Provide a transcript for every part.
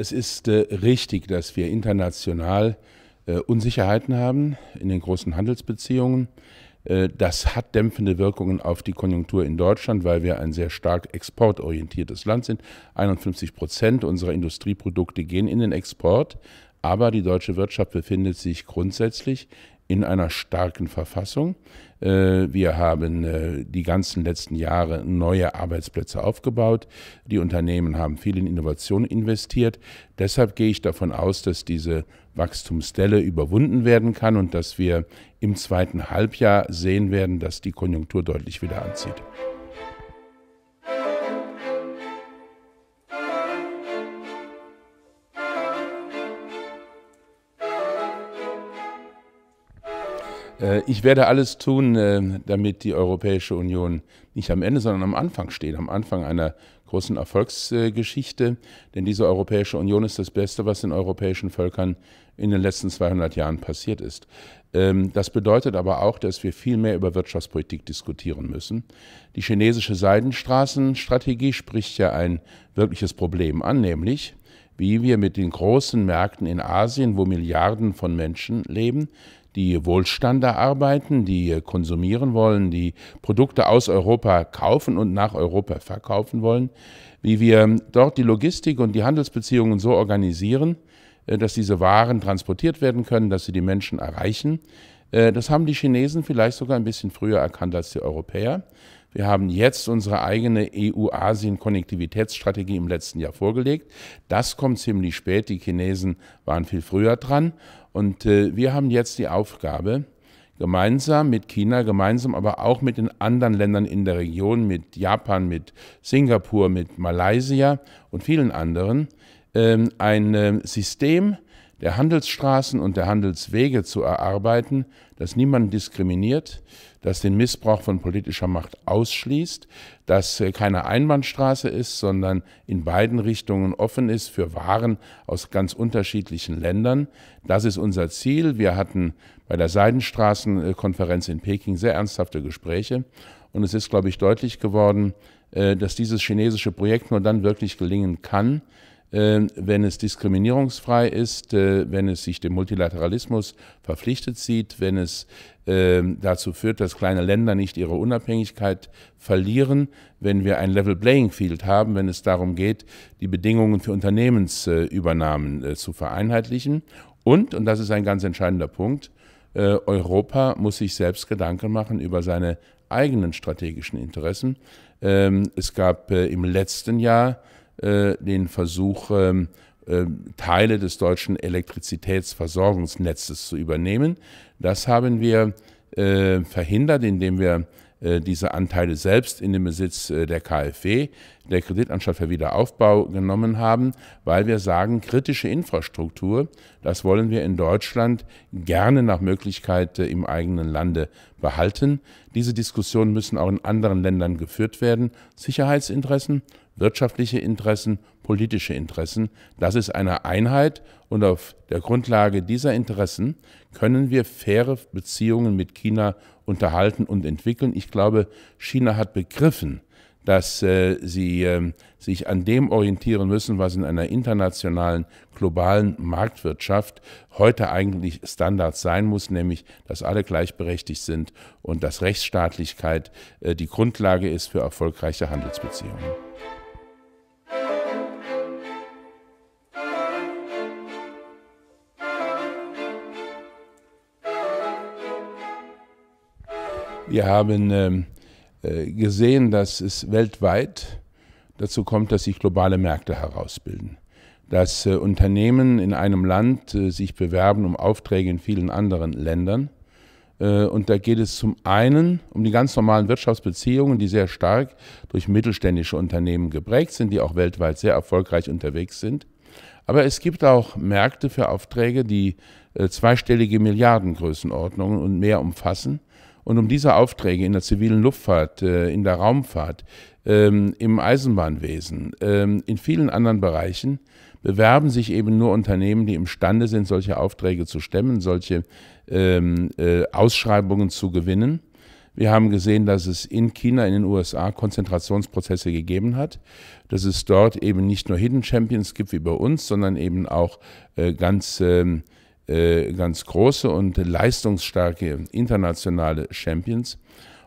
Es ist richtig, dass wir international Unsicherheiten haben in den großen Handelsbeziehungen. Das hat dämpfende Wirkungen auf die Konjunktur in Deutschland, weil wir ein sehr stark exportorientiertes Land sind. 51% unserer Industrieprodukte gehen in den Export, aber die deutsche Wirtschaft befindet sich grundsätzlich in einer starken Verfassung. Wir haben die ganzen letzten Jahre neue Arbeitsplätze aufgebaut. Die Unternehmen haben viel in Innovation investiert. Deshalb gehe ich davon aus, dass diese Wachstumsdelle überwunden werden kann und dass wir im zweiten Halbjahr sehen werden, dass die Konjunktur deutlich wieder anzieht. Ich werde alles tun, damit die Europäische Union nicht am Ende, sondern am Anfang steht, am Anfang einer großen Erfolgsgeschichte. Denn diese Europäische Union ist das Beste, was den europäischen Völkern in den letzten 200 Jahren passiert ist. Das bedeutet aber auch, dass wir viel mehr über Wirtschaftspolitik diskutieren müssen. Die chinesische Seidenstraßenstrategie spricht ja ein wirkliches Problem an, nämlich wie wir mit den großen Märkten in Asien, wo Milliarden von Menschen leben, die Wohlstand erarbeiten, die konsumieren wollen, die Produkte aus Europa kaufen und nach Europa verkaufen wollen, wie wir dort die Logistik und die Handelsbeziehungen so organisieren, dass diese Waren transportiert werden können, dass sie die Menschen erreichen. Das haben die Chinesen vielleicht sogar ein bisschen früher erkannt als die Europäer. Wir haben jetzt unsere eigene EU-Asien-Konnektivitätsstrategie im letzten Jahr vorgelegt. Das kommt ziemlich spät. Die Chinesen waren viel früher dran. Und wir haben jetzt die Aufgabe, gemeinsam mit China, gemeinsam aber auch mit den anderen Ländern in der Region, mit Japan, mit Singapur, mit Malaysia und vielen anderen, ein System der Handelsstraßen und der Handelswege zu erarbeiten, das niemanden diskriminiert, das den Missbrauch von politischer Macht ausschließt, das keine Einbahnstraße ist, sondern in beiden Richtungen offen ist für Waren aus ganz unterschiedlichen Ländern. Das ist unser Ziel. Wir hatten bei der Seidenstraßenkonferenz in Peking sehr ernsthafte Gespräche und es ist, glaube ich, deutlich geworden, dass dieses chinesische Projekt nur dann wirklich gelingen kann, wenn es diskriminierungsfrei ist, wenn es sich dem Multilateralismus verpflichtet sieht, wenn es dazu führt, dass kleine Länder nicht ihre Unabhängigkeit verlieren, wenn wir ein Level Playing Field haben, wenn es darum geht, die Bedingungen für Unternehmensübernahmen zu vereinheitlichen. Und das ist ein ganz entscheidender Punkt, Europa muss sich selbst Gedanken machen über seine eigenen strategischen Interessen. Es gab im letzten Jahr den Versuch, Teile des deutschen Elektrizitätsversorgungsnetzes zu übernehmen. Das haben wir verhindert, indem wir diese Anteile selbst in den Besitz der KfW, der Kreditanstalt für Wiederaufbau, genommen haben, weil wir sagen, kritische Infrastruktur, das wollen wir in Deutschland gerne nach Möglichkeit im eigenen Lande behalten. Diese Diskussionen müssen auch in anderen Ländern geführt werden. Sicherheitsinteressen, wirtschaftliche Interessen, politische Interessen. Das ist eine Einheit und auf der Grundlage dieser Interessen können wir faire Beziehungen mit China unterhalten und entwickeln. Ich glaube, China hat begriffen, dass sie sich an dem orientieren müssen, was in einer internationalen, globalen Marktwirtschaft heute eigentlich Standard sein muss, nämlich, dass alle gleichberechtigt sind und dass Rechtsstaatlichkeit die Grundlage ist für erfolgreiche Handelsbeziehungen. Wir haben gesehen, dass es weltweit dazu kommt, dass sich globale Märkte herausbilden. Dass Unternehmen in einem Land sich bewerben um Aufträge in vielen anderen Ländern. Und da geht es zum einen um die ganz normalen Wirtschaftsbeziehungen, die sehr stark durch mittelständische Unternehmen geprägt sind, die auch weltweit sehr erfolgreich unterwegs sind. Aber es gibt auch Märkte für Aufträge, die zweistellige Milliardengrößenordnungen und mehr umfassen. Und um diese Aufträge in der zivilen Luftfahrt, in der Raumfahrt, im Eisenbahnwesen, in vielen anderen Bereichen bewerben sich eben nur Unternehmen, die imstande sind, solche Aufträge zu stemmen, solche Ausschreibungen zu gewinnen. Wir haben gesehen, dass es in China, in den USA Konzentrationsprozesse gegeben hat, dass es dort eben nicht nur Hidden Champions gibt wie bei uns, sondern eben auch ganz große und leistungsstarke internationale Champions.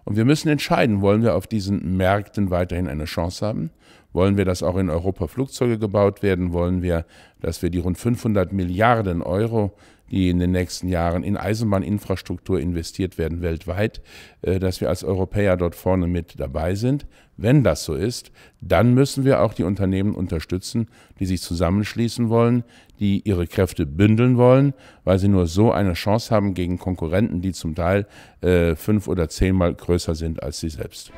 Und wir müssen entscheiden, wollen wir auf diesen Märkten weiterhin eine Chance haben? Wollen wir, dass auch in Europa Flugzeuge gebaut werden? Wollen wir, dass wir die rund 500 Milliarden Euro, die in den nächsten Jahren in Eisenbahninfrastruktur investiert werden weltweit, dass wir als Europäer dort vorne mit dabei sind? Wenn das so ist, dann müssen wir auch die Unternehmen unterstützen, die sich zusammenschließen wollen, die ihre Kräfte bündeln wollen, weil sie nur so eine Chance haben gegen Konkurrenten, die zum Teil 5- oder 10-mal größer sind als sie selbst.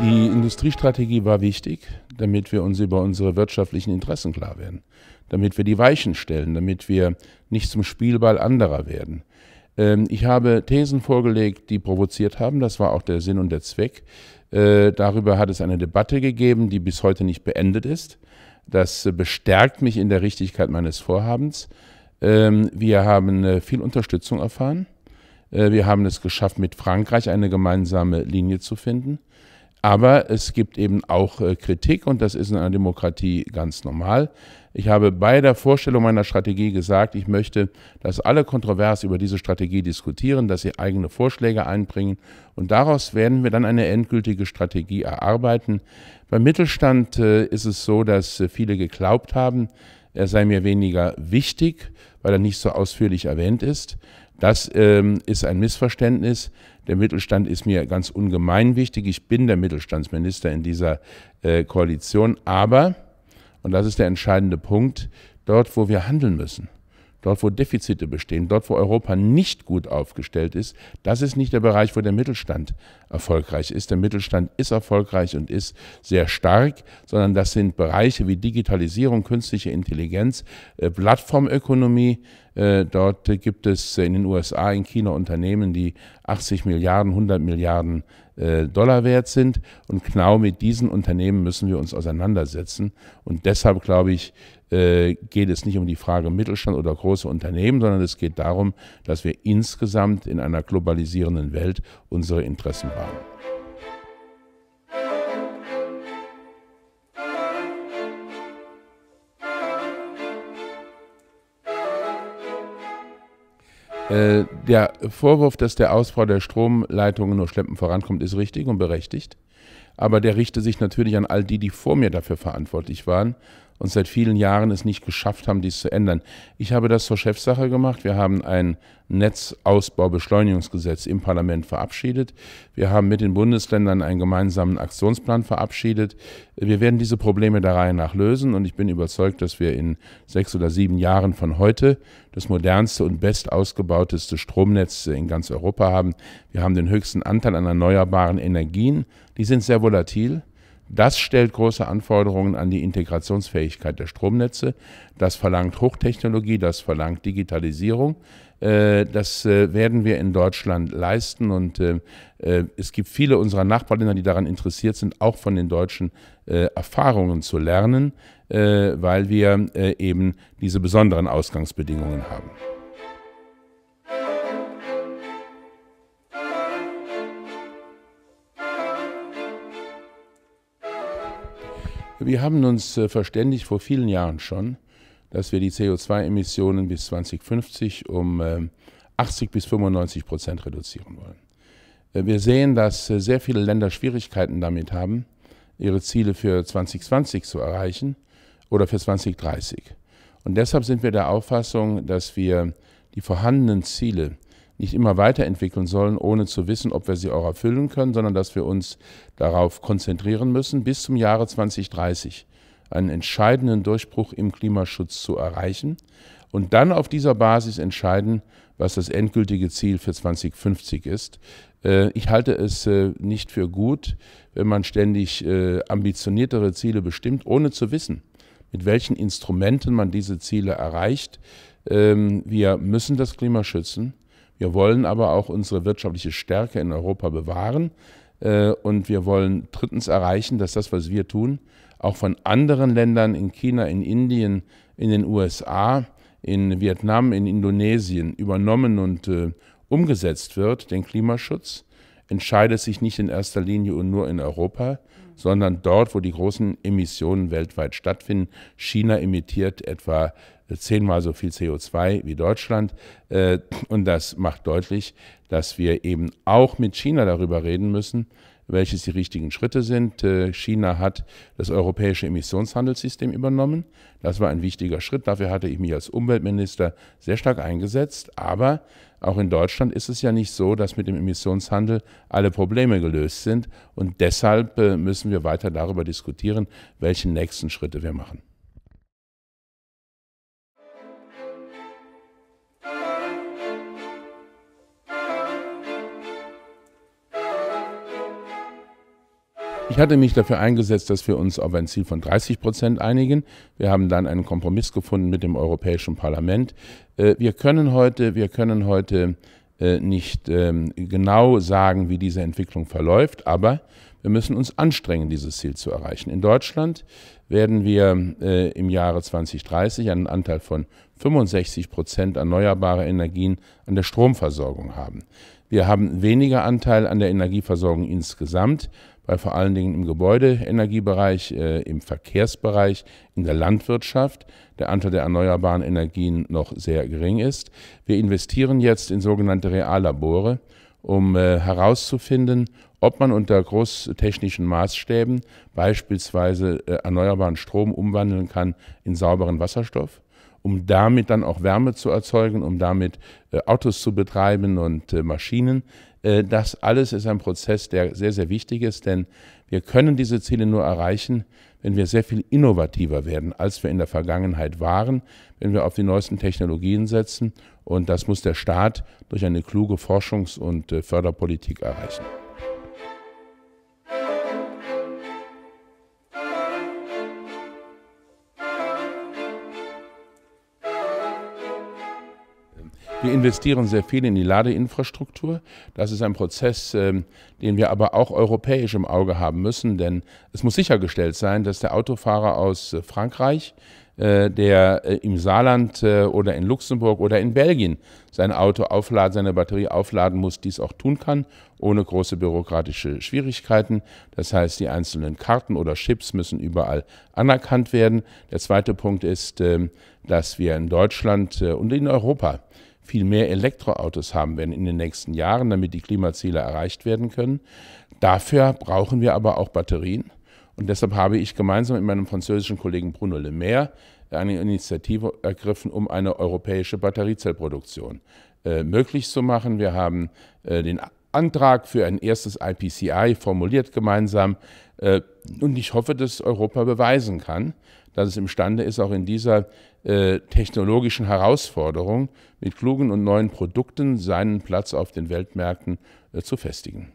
Die Industriestrategie war wichtig, damit wir uns über unsere wirtschaftlichen Interessen klar werden, damit wir die Weichen stellen, damit wir nicht zum Spielball anderer werden. Ich habe Thesen vorgelegt, die provoziert haben, das war auch der Sinn und der Zweck. Darüber hat es eine Debatte gegeben, die bis heute nicht beendet ist. Das bestärkt mich in der Richtigkeit meines Vorhabens. Wir haben viel Unterstützung erfahren. Wir haben es geschafft, mit Frankreich eine gemeinsame Linie zu finden. Aber es gibt eben auch Kritik und das ist in einer Demokratie ganz normal. Ich habe bei der Vorstellung meiner Strategie gesagt, ich möchte, dass alle kontrovers über diese Strategie diskutieren, dass sie eigene Vorschläge einbringen und daraus werden wir dann eine endgültige Strategie erarbeiten. Beim Mittelstand ist es so, dass viele geglaubt haben, er sei mir weniger wichtig, weil er nicht so ausführlich erwähnt ist. Das ist ein Missverständnis. Der Mittelstand ist mir ganz ungemein wichtig. Ich bin der Mittelstandsminister in dieser Koalition. Aber, und das ist der entscheidende Punkt, dort, wo wir handeln müssen, dort, wo Defizite bestehen, dort, wo Europa nicht gut aufgestellt ist, das ist nicht der Bereich, wo der Mittelstand erfolgreich ist. Der Mittelstand ist erfolgreich und ist sehr stark, sondern das sind Bereiche wie Digitalisierung, künstliche Intelligenz, Plattformökonomie. Dort gibt es in den USA, in China Unternehmen, die 80 Milliarden, 100 Milliarden Dollar wert sind. Und genau mit diesen Unternehmen müssen wir uns auseinandersetzen. Und deshalb, glaube ich, geht es nicht um die Frage Mittelstand oder große Unternehmen, sondern es geht darum, dass wir insgesamt in einer globalisierenden Welt unsere Interessen wahren. Der Vorwurf, dass der Ausbau der Stromleitungen nur schleppend vorankommt, ist richtig und berechtigt. Aber der richte sich natürlich an all die, die vor mir dafür verantwortlich waren und seit vielen Jahren es nicht geschafft haben, dies zu ändern. Ich habe das zur Chefsache gemacht. Wir haben ein Netzausbaubeschleunigungsgesetz im Parlament verabschiedet. Wir haben mit den Bundesländern einen gemeinsamen Aktionsplan verabschiedet. Wir werden diese Probleme der Reihe nach lösen und ich bin überzeugt, dass wir in 6 oder 7 Jahren von heute das modernste und bestausgebauteste Stromnetz in ganz Europa haben. Wir haben den höchsten Anteil an erneuerbaren Energien. Die sind sehr volatil. Das stellt große Anforderungen an die Integrationsfähigkeit der Stromnetze. Das verlangt Hochtechnologie, das verlangt Digitalisierung. Das werden wir in Deutschland leisten und es gibt viele unserer Nachbarländer, die daran interessiert sind, auch von den deutschen Erfahrungen zu lernen, weil wir eben diese besonderen Ausgangsbedingungen haben. Wir haben uns verständigt vor vielen Jahren schon, dass wir die CO2-Emissionen bis 2050 um 80 bis 95% reduzieren wollen. Wir sehen, dass sehr viele Länder Schwierigkeiten damit haben, ihre Ziele für 2020 zu erreichen oder für 2030. Und deshalb sind wir der Auffassung, dass wir die vorhandenen Ziele nicht immer weiterentwickeln sollen, ohne zu wissen, ob wir sie auch erfüllen können, sondern dass wir uns darauf konzentrieren müssen, bis zum Jahre 2030 einen entscheidenden Durchbruch im Klimaschutz zu erreichen und dann auf dieser Basis entscheiden, was das endgültige Ziel für 2050 ist. Ich halte es nicht für gut, wenn man ständig ambitioniertere Ziele bestimmt, ohne zu wissen, mit welchen Instrumenten man diese Ziele erreicht. Wir müssen das Klima schützen. Wir wollen aber auch unsere wirtschaftliche Stärke in Europa bewahren und wir wollen drittens erreichen, dass das, was wir tun, auch von anderen Ländern in China, in Indien, in den USA, in Vietnam, in Indonesien übernommen und umgesetzt wird, den Klimaschutz, entscheidet sich nicht in erster Linie und nur in Europa, sondern dort, wo die großen Emissionen weltweit stattfinden. China emittiert etwa 10-mal so viel CO2 wie Deutschland. Und das macht deutlich, dass wir eben auch mit China darüber reden müssen, welches die richtigen Schritte sind. China hat das europäische Emissionshandelssystem übernommen. Das war ein wichtiger Schritt. Dafür hatte ich mich als Umweltminister sehr stark eingesetzt. Aber auch in Deutschland ist es ja nicht so, dass mit dem Emissionshandel alle Probleme gelöst sind. Und deshalb müssen wir weiter darüber diskutieren, welche nächsten Schritte wir machen. Ich hatte mich dafür eingesetzt, dass wir uns auf ein Ziel von 30% einigen. Wir haben dann einen Kompromiss gefunden mit dem Europäischen Parlament. Wir können heute nicht genau sagen, wie diese Entwicklung verläuft, aber wir müssen uns anstrengen, dieses Ziel zu erreichen. In Deutschland werden wir im Jahre 2030 einen Anteil von 65% erneuerbare Energien an der Stromversorgung haben. Wir haben weniger Anteil an der Energieversorgung insgesamt, weil vor allen Dingen im Gebäudeenergiebereich, im Verkehrsbereich, in der Landwirtschaft der Anteil der erneuerbaren Energien noch sehr gering ist. Wir investieren jetzt in sogenannte Reallabore, um herauszufinden, ob man unter großtechnischen Maßstäben beispielsweise erneuerbaren Strom umwandeln kann in sauberen Wasserstoff, um damit dann auch Wärme zu erzeugen, um damit Autos zu betreiben und Maschinen. Das alles ist ein Prozess, der sehr, sehr wichtig ist, denn wir können diese Ziele nur erreichen, wenn wir sehr viel innovativer werden, als wir in der Vergangenheit waren, wenn wir auf die neuesten Technologien setzen. Und das muss der Staat durch eine kluge Forschungs- und Förderpolitik erreichen. Wir investieren sehr viel in die Ladeinfrastruktur. Das ist ein Prozess, den wir aber auch europäisch im Auge haben müssen, denn es muss sichergestellt sein, dass der Autofahrer aus Frankreich, der im Saarland oder in Luxemburg oder in Belgien sein Auto aufladen, seine Batterie aufladen muss, dies auch tun kann, ohne große bürokratische Schwierigkeiten. Das heißt, die einzelnen Karten oder Chips müssen überall anerkannt werden. Der zweite Punkt ist, dass wir in Deutschland und in Europa viel mehr Elektroautos haben werden in den nächsten Jahren, damit die Klimaziele erreicht werden können. Dafür brauchen wir aber auch Batterien. Und deshalb habe ich gemeinsam mit meinem französischen Kollegen Bruno Le Maire eine Initiative ergriffen, um eine europäische Batteriezellproduktion möglich zu machen. Wir haben den Antrag für ein erstes IPCEI formuliert gemeinsam. Und ich hoffe, dass Europa beweisen kann, dass es imstande ist, auch in dieser technologischen Herausforderung mit klugen und neuen Produkten seinen Platz auf den Weltmärkten zu festigen.